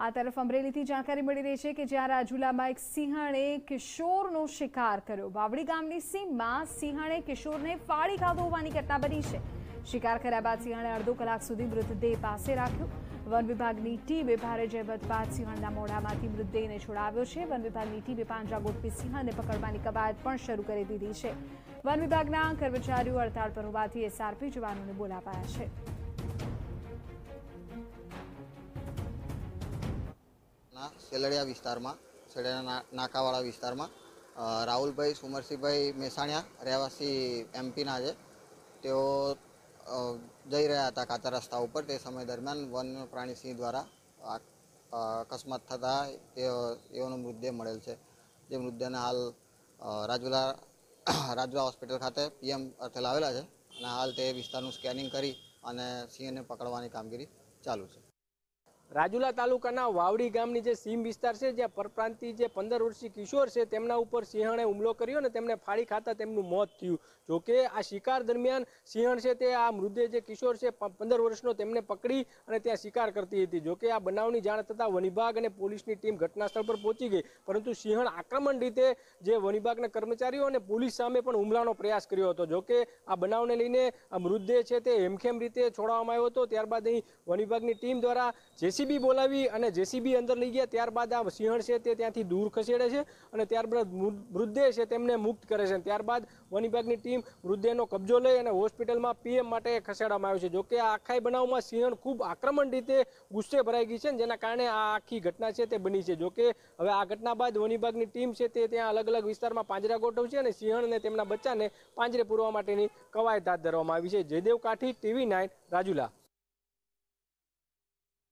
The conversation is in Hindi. आ तरफ अमरेली जानकारी मिली रही है कि ज्यां राजुला में एक सिंहणे किशोर नो शिकार कर्यो। बावड़ी गामनी सीम में सिंहणे किशोर ने फाड़ी खाधो होवानी घटना बनी है। शिकार कर्या बाद सिंहणे अर्धो कलाक सुधी मृतदेह पासे राख्यो। वन विभाग की टीमे भारे जहमत बाद सिंहणना मोढ़ामांथी मृतदेह ने छोड़ाव्यो छे। वन विभाग की टीमे पांजा गोठवी सिंहणने पकड़वानी कवायत पण शरू करी दीधी छे। वन विभागना कर्मचारीओ हड़ताळ पर होवाथी एसआरपी जवानोने बोलावाया छे। सेलड़िया विस्तार में सेलड़िया नाकावाड़ा विस्तार में राहुल भाई सुमरसी भाई मेसाणिया रहवासी एमपी ना है। तो जई रहा था काचा रस्ता पर ते समय दरमियान वन्य प्राणी सिंह द्वारा अकस्मात थता एवं मृतदेह मळेल है। जे मृतदेहने हाल राजुला हॉस्पिटल खाते पीएम अर्थे लावेला है। हाल ते विस्तारनुं स्केनिंग करी अने सिंहने पकड़वानी कामगीरी चालू है। राजुला तालुकाना वावड़ी गामनी जे सीम विस्तार से ज्यां परप्रांती जे 15 वर्षीय किशोर से तेमना उपर सिंहणे हुमलो कर्यो ने तेमने फाड़ी खाता तेमनुं मौत थयुं। जो के आ शिकार दरमियान सिंहण से ते आ मृतदेह जे किशोर से 15 वर्षनो तेमने पकड़ी अने त्यां शिकार करती हती। जो के आ बनावनी जाण थता वन विभाग अने पोलीसनी टीम घटनास्थळ पर पहोंची गई, परंतु सिंहण आक्रमण रीते जे वन विभागना कर्मचारीओ अने पोलीस सामे पण हुमलानो प्रयास कर्यो हतो। जो के आ बनावने लईने आ मृतदेह छे ते हेमखेम रीते छोड़वामां आव्यो हतो। ત્યારબાદ અહીં वन विभागनी टीम द्वारा जेसीबी बोलावी अने जेसीबी अंदर लई गया। त्यारबाद आ सिंहण छे ते त्यांथी दूर खसेड़े छे अने त्यारबाद मृतदेह छे तेमने मुक्त करे छे। त्यारबाद वन विभागनी टीम मृतदेहनो कब्जो लई अने हॉस्पिटलमां पीएम माटे खसेड़ामां आव्यो छे। जो के आ आखा बनावमां सिंहण खूब आक्रमक रीते गुस्से भराई गई छे, जेना कारणे आ आखी घटना छे ते बनी छे। जो के हवे आ घटना बाद वन विभागनी टीम छे ते त्यां अलग-अलग विस्तारमां पांजरा गोठवशे अने सिंहणने तेमना बच्चाने पांजरे पूरवा माटेनी कवायत हाथ धरवामां आवी छे। जयदेव काठी, टीवी9 राजुला।